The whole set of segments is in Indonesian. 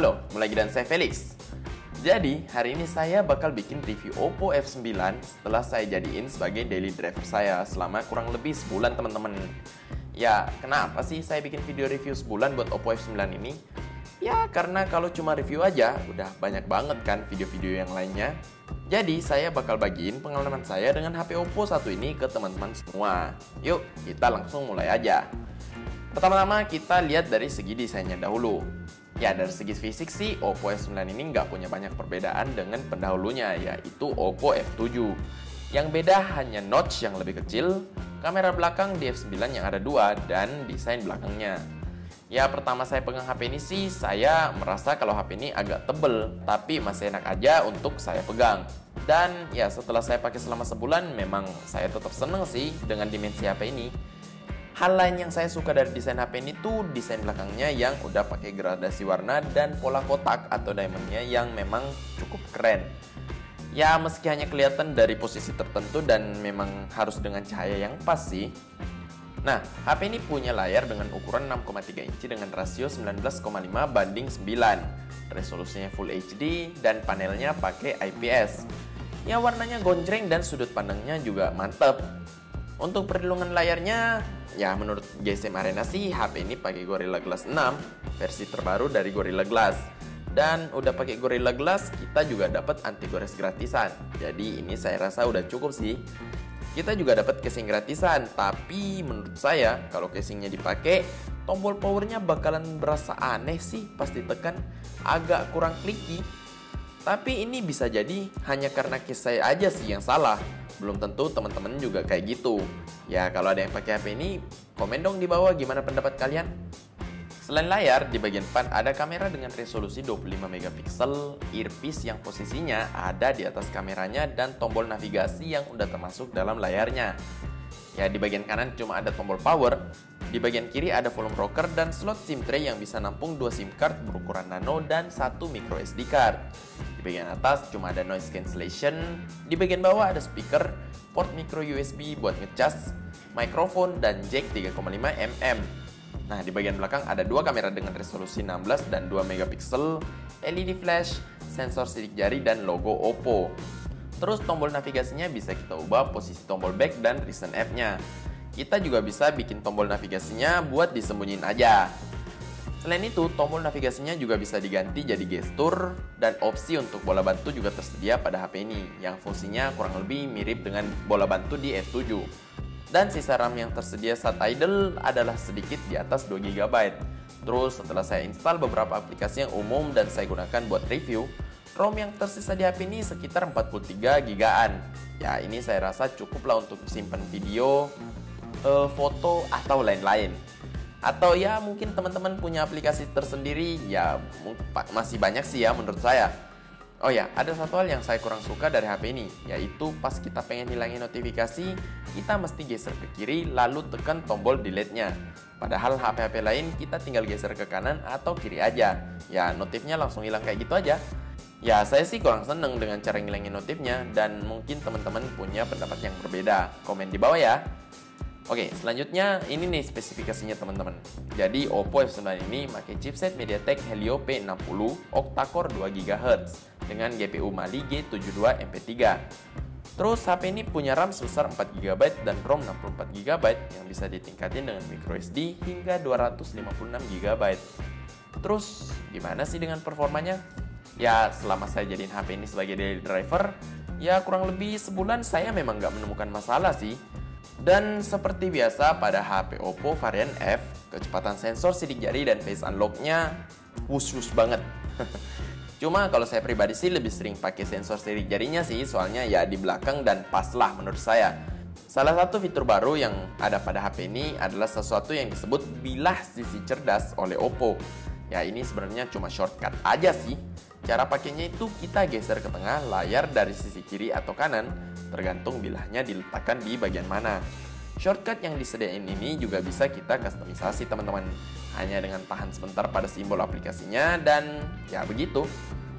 Halo, mulai lagi dan saya Felix. Jadi, hari ini saya bakal bikin review Oppo F9 setelah saya jadiin sebagai daily driver saya selama kurang lebih sebulan, teman-teman. Ya, kenapa sih saya bikin video review sebulan buat Oppo F9 ini? Ya, karena kalau cuma review aja, udah banyak banget kan video-video yang lainnya. Jadi, saya bakal bagiin pengalaman saya dengan HP Oppo satu ini ke teman-teman semua. Yuk, kita langsung mulai aja. Pertama-tama, kita lihat dari segi desainnya dahulu. Ya, dari segi fisik sih, Oppo F9 ini nggak punya banyak perbedaan dengan pendahulunya, yaitu Oppo F7. Yang beda hanya notch yang lebih kecil, kamera belakang di F9 yang ada 2, dan desain belakangnya. Ya, pertama saya pegang HP ini sih, saya merasa kalau HP ini agak tebel, tapi masih enak aja untuk saya pegang. Dan ya, setelah saya pakai selama sebulan, memang saya tetap seneng sih dengan dimensi HP ini. Hal lain yang saya suka dari desain HP ini tuh desain belakangnya yang udah pakai gradasi warna dan pola kotak atau diamondnya yang memang cukup keren. Ya, meski hanya kelihatan dari posisi tertentu dan memang harus dengan cahaya yang pas sih. Nah, HP ini punya layar dengan ukuran 6,3 inci dengan rasio 19,5:9. Resolusinya Full HD dan panelnya pakai IPS. Ya, warnanya gonjreng dan sudut pandangnya juga mantep. Untuk perlindungan layarnya, ya menurut GSM Arena sih HP ini pakai Gorilla Glass 6, versi terbaru dari Gorilla Glass. Dan udah pakai Gorilla Glass, kita juga dapat anti gores gratisan. Jadi ini saya rasa udah cukup sih. Kita juga dapat casing gratisan, tapi menurut saya kalau casingnya dipakai, tombol powernya bakalan berasa aneh sih pas ditekan, agak kurang clicky. Tapi ini bisa jadi hanya karena case saya aja sih yang salah. Belum tentu teman-teman juga kayak gitu. Ya, kalau ada yang pakai HP ini, komen dong di bawah gimana pendapat kalian. Selain layar, di bagian depan ada kamera dengan resolusi 25 MP, earpiece yang posisinya ada di atas kameranya, dan tombol navigasi yang udah termasuk dalam layarnya. Ya, di bagian kanan cuma ada tombol power, di bagian kiri ada volume rocker dan slot SIM tray yang bisa nampung 2 SIM card berukuran nano dan 1 micro SD card. Di bagian atas cuma ada noise cancellation, di bagian bawah ada speaker, port micro USB buat ngecas, mikrofon, dan jack 3,5 mm. Nah, di bagian belakang ada 2 kamera dengan resolusi 16 dan 2 MP, LED flash, sensor sidik jari, dan logo Oppo. Terus tombol navigasinya bisa kita ubah posisi tombol back dan recent app-nya. Kita juga bisa bikin tombol navigasinya buat disembunyiin aja. Selain itu, tombol navigasinya juga bisa diganti jadi gestur, dan opsi untuk bola bantu juga tersedia pada HP ini, yang fungsinya kurang lebih mirip dengan bola bantu di F7. Dan sisa RAM yang tersedia saat idle adalah sedikit di atas 2 GB. Terus setelah saya install beberapa aplikasi yang umum dan saya gunakan buat review, ROM yang tersisa di HP ini sekitar 43 GB-an. Ya, ini saya rasa cukuplah untuk simpan video, foto, atau lain-lain. Atau ya mungkin teman-teman punya aplikasi tersendiri, ya masih banyak sih ya menurut saya. Oh ya, ada satu hal yang saya kurang suka dari HP ini, yaitu pas kita pengen hilangin notifikasi, kita mesti geser ke kiri lalu tekan tombol delete-nya. Padahal HP-HP lain kita tinggal geser ke kanan atau kiri aja. Ya, notifnya langsung hilang kayak gitu aja. Ya, saya sih kurang seneng dengan cara ngilangin notifnya, dan mungkin teman-teman punya pendapat yang berbeda. Komen di bawah ya. Oke, selanjutnya ini nih spesifikasinya teman-teman. Jadi Oppo F9 ini pakai chipset MediaTek Helio P60 octa-core 2 GHz dengan GPU Mali G72 MP3. Terus HP ini punya RAM sebesar 4 GB dan ROM 64 GB yang bisa ditingkatin dengan microSD hingga 256 GB. Terus gimana sih dengan performanya? Ya, selama saya jadiin HP ini sebagai daily driver, ya kurang lebih sebulan saya memang nggak menemukan masalah sih. Dan seperti biasa pada HP Oppo varian F, kecepatan sensor sidik jari dan face unlock-nya wush-wush banget. Cuma kalau saya pribadi sih lebih sering pakai sensor sidik jarinya sih, soalnya ya di belakang dan pas lah menurut saya. Salah satu fitur baru yang ada pada HP ini adalah sesuatu yang disebut bilah sisi cerdas oleh Oppo. Ya, ini sebenarnya cuma shortcut aja sih. Cara pakainya itu kita geser ke tengah layar dari sisi kiri atau kanan, tergantung bilahnya diletakkan di bagian mana. Shortcut yang disediain ini juga bisa kita customisasi teman-teman, hanya dengan tahan sebentar pada simbol aplikasinya dan ya begitu.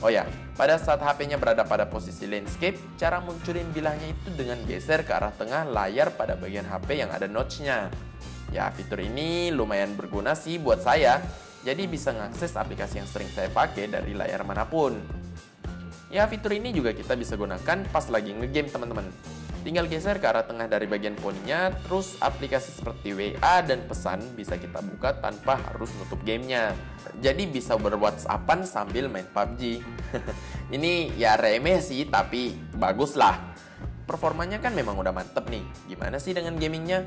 Oh ya, pada saat HP-nya berada pada posisi landscape, cara munculin bilahnya itu dengan geser ke arah tengah layar pada bagian HP yang ada notch-nya. Ya, fitur ini lumayan berguna sih buat saya. jadi bisa mengakses aplikasi yang sering saya pakai dari layar manapun. Ya, fitur ini juga kita bisa gunakan pas lagi ngegame teman-teman. Tinggal geser ke arah tengah dari bagian phone-nya, terus aplikasi seperti WA dan pesan bisa kita buka tanpa harus nutup gamenya. Jadi bisa berwhatsappan sambil main PUBG. Ini ya remeh sih, tapi bagus lah. Performanya kan memang udah mantep nih. Gimana sih dengan gamingnya?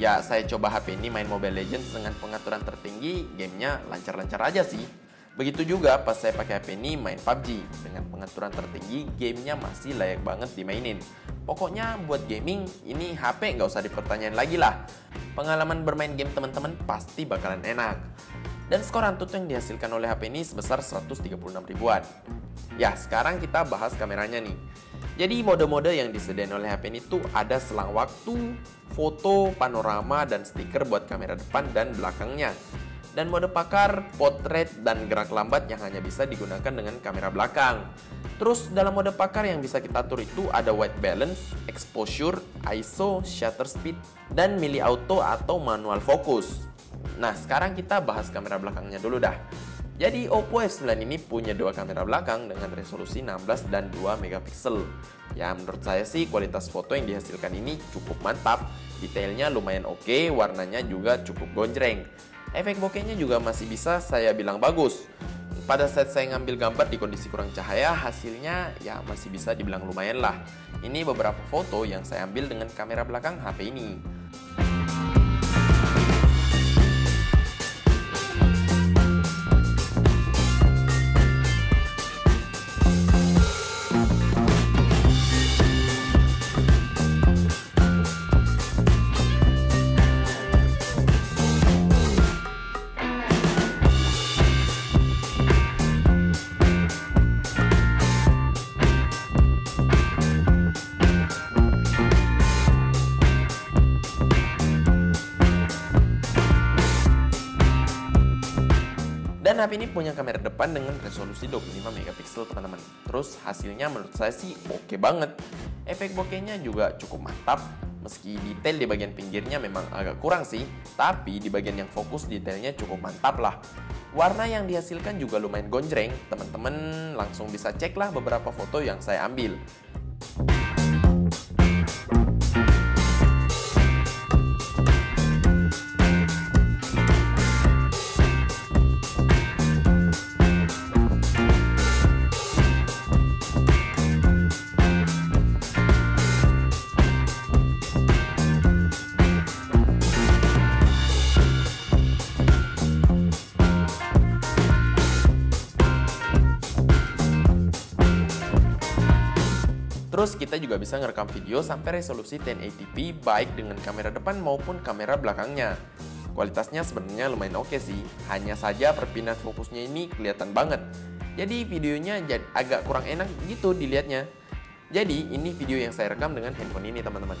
Ya, saya coba HP ini main Mobile Legends dengan pengaturan tertinggi, gamenya lancar-lancar aja sih. Begitu juga pas saya pakai HP ini main PUBG. Dengan pengaturan tertinggi, gamenya masih layak banget dimainin. Pokoknya buat gaming, ini HP nggak usah dipertanyain lagi lah. Pengalaman bermain game teman-teman pasti bakalan enak. Dan skor Antutu yang dihasilkan oleh HP ini sebesar 136 ribuan. Ya, sekarang kita bahas kameranya nih. Jadi mode-mode yang disediakan oleh HP ini tuh ada selang waktu, foto, panorama, dan stiker buat kamera depan dan belakangnya. Dan mode pakar, potret, dan gerak lambat yang hanya bisa digunakan dengan kamera belakang. Terus dalam mode pakar yang bisa kita atur itu ada white balance, exposure, ISO, shutter speed, dan milih auto atau manual fokus. Nah, sekarang kita bahas kamera belakangnya dulu dah. Jadi Oppo F9 ini punya dua kamera belakang dengan resolusi 16 dan 2 MP. Ya, menurut saya sih kualitas foto yang dihasilkan ini cukup mantap. Detailnya lumayan oke, warnanya juga cukup gonjreng. Efek bokehnya juga masih bisa saya bilang bagus. Pada saat saya ngambil gambar di kondisi kurang cahaya, hasilnya ya masih bisa dibilang lumayan lah. Ini beberapa foto yang saya ambil dengan kamera belakang HP ini. Dan HP ini punya kamera depan dengan resolusi 25 MP teman-teman. Terus hasilnya menurut saya sih oke banget. Efek bokehnya juga cukup mantap. Meski detail di bagian pinggirnya memang agak kurang sih, tapi di bagian yang fokus detailnya cukup mantap lah. Warna yang dihasilkan juga lumayan gonjreng. Teman-teman langsung bisa cek lah beberapa foto yang saya ambil. Terus kita juga bisa ngerekam video sampai resolusi 1080p baik dengan kamera depan maupun kamera belakangnya. Kualitasnya sebenarnya lumayan oke sih, hanya saja perpindahan fokusnya ini kelihatan banget. Jadi videonya agak kurang enak gitu dilihatnya. Jadi ini video yang saya rekam dengan handphone ini teman-teman.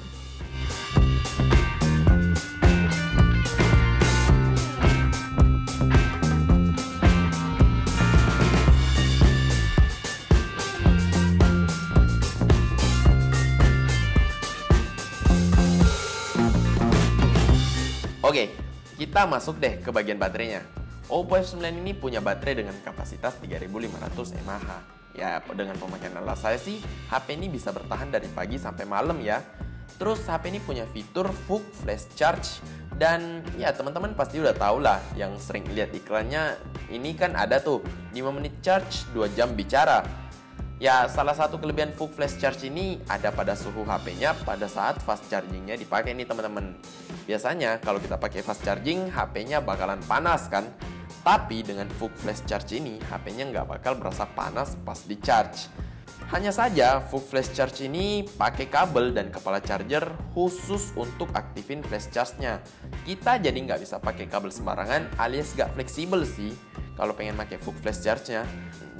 Oke, kita masuk deh ke bagian baterainya. Oppo F9 ini punya baterai dengan kapasitas 3500 mAh. Ya, dengan pemakaian alat saya sih, HP ini bisa bertahan dari pagi sampai malam ya. Terus HP ini punya fitur VOOC Flash Charge. Dan ya teman-teman pasti udah tau lah, yang sering lihat iklannya ini kan ada tuh, 5 menit charge, 2 jam bicara. Ya, salah satu kelebihan VOOC Flash Charge ini ada pada suhu HP-nya pada saat fast charging-nya dipakai nih teman-teman. Biasanya kalau kita pakai fast charging, HP-nya bakalan panas kan? Tapi dengan VOOC Flash Charge ini, HP-nya nggak bakal berasa panas pas di charge. Hanya saja VOOC Flash Charge ini pakai kabel dan kepala charger khusus untuk aktifin flash charge-nya. Kita jadi nggak bisa pakai kabel sembarangan alias nggak fleksibel sih kalau pengen pakai VOOC Flash Charge-nya.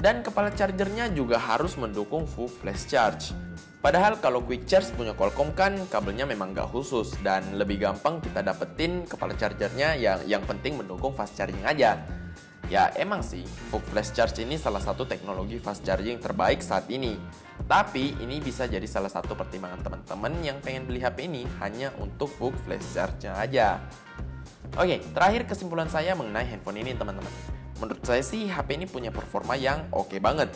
Dan kepala chargernya juga harus mendukung VOOC Flash Charge. Padahal kalau Quick Charge punya Qualcomm kan kabelnya memang nggak khusus dan lebih gampang kita dapetin kepala chargernya yang penting mendukung fast charging aja. Ya emang sih, VOOC Flash Charge ini salah satu teknologi fast charging terbaik saat ini. Tapi ini bisa jadi salah satu pertimbangan teman-teman yang pengen beli HP ini hanya untuk VOOC Flash Charge-nya aja. Oke, terakhir kesimpulan saya mengenai handphone ini teman-teman. Menurut saya sih HP ini punya performa yang oke banget.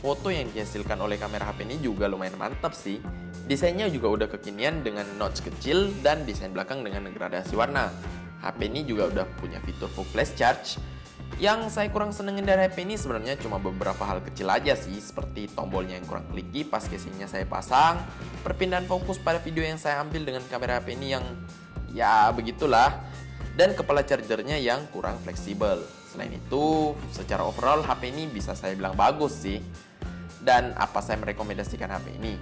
Foto yang dihasilkan oleh kamera HP ini juga lumayan mantap sih. Desainnya juga udah kekinian dengan notch kecil dan desain belakang dengan gradasi warna. HP ini juga udah punya fitur VOOC Flash Charge. Yang saya kurang senengin dari HP ini sebenarnya cuma beberapa hal kecil aja sih, seperti tombolnya yang kurang kliki pas casingnya saya pasang, perpindahan fokus pada video yang saya ambil dengan kamera HP ini yang ya begitulah, dan kepala chargernya yang kurang fleksibel. Selain itu, secara overall HP ini bisa saya bilang bagus sih. Dan apa saya merekomendasikan HP ini?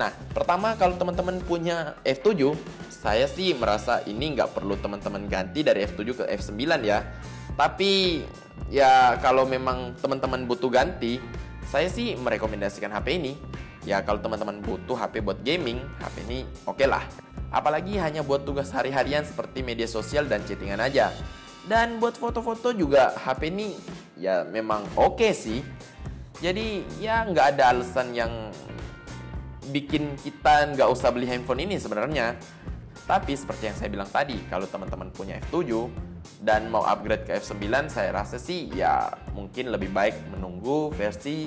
Nah, pertama kalau teman-teman punya F7, saya sih merasa ini nggak perlu teman-teman ganti dari F7 ke F9 ya. Tapi ya kalau memang teman-teman butuh ganti, saya sih merekomendasikan HP ini. Ya kalau teman-teman butuh HP buat gaming, HP ini oke lah. Apalagi hanya buat tugas hari-harian seperti media sosial dan chattingan aja. Dan buat foto-foto juga HP ini ya memang oke sih. Jadi ya nggak ada alasan yang bikin kita nggak usah beli handphone ini sebenarnya. Tapi seperti yang saya bilang tadi, kalau teman-teman punya F7 dan mau upgrade ke F9, saya rasa sih ya mungkin lebih baik menunggu versi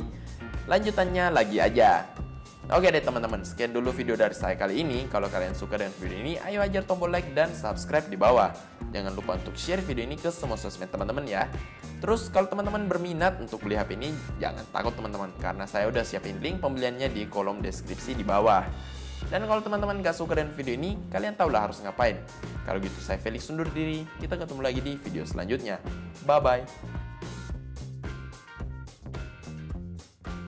lanjutannya lagi aja. Oke deh teman-teman, sekian dulu video dari saya kali ini. Kalau kalian suka dengan video ini, ayo ajar tombol like dan subscribe di bawah. Jangan lupa untuk share video ini ke semua sosmed teman-teman ya. Terus kalau teman-teman berminat untuk beli HP ini, jangan takut teman-teman, karena saya udah siapin link pembeliannya di kolom deskripsi di bawah. Dan kalau teman-teman gak suka dengan video ini, kalian tahulah harus ngapain. Kalau gitu saya Felix undur diri, kita ketemu lagi di video selanjutnya. Bye-bye.